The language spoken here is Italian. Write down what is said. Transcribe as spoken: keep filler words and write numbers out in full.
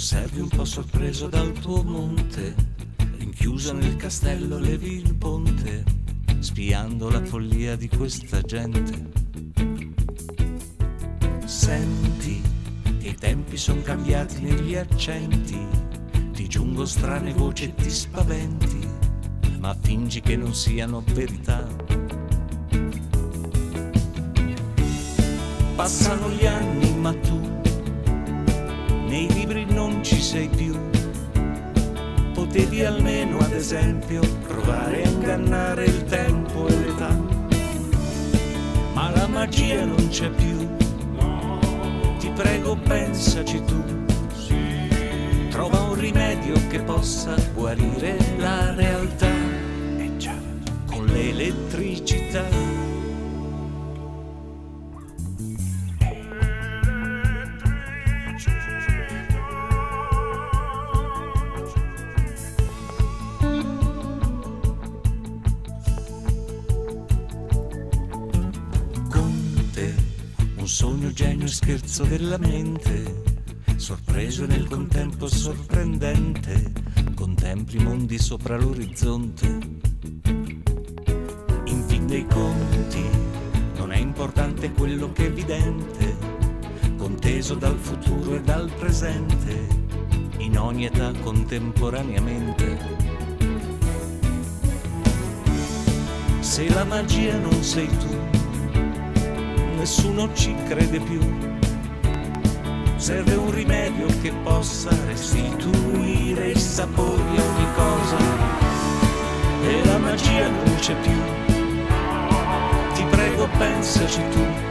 Osservi un po' sorpreso dal tuo monte, rinchiuso nel castello levi il ponte, spiando la follia di questa gente. Senti che i tempi son cambiati negli accenti, ti giungo strane voci e ti spaventi, ma fingi che non siano verità. Passano gli anni ma tu nei libri non ci sei più. Potevi almeno, ad esempio, provare a ingannare il tempo e l'età, ma la magia non c'è più. Ti prego, pensaci tu, trova un rimedio che possa guarire la realtà con l'elettricità. Sogno, genio, scherzo della mente, sorpreso e nel contempo sorprendente, contempli mondi sopra l'orizzonte. In fin dei conti non è importante quello che è evidente, conteso dal futuro e dal presente, in ogni età contemporaneamente. Se la magia non sei tu, nessuno ci crede più. Serve un rimedio che possa restituire il sapore di ogni cosa, e la magia non c'è più. Ti prego, pensaci tu.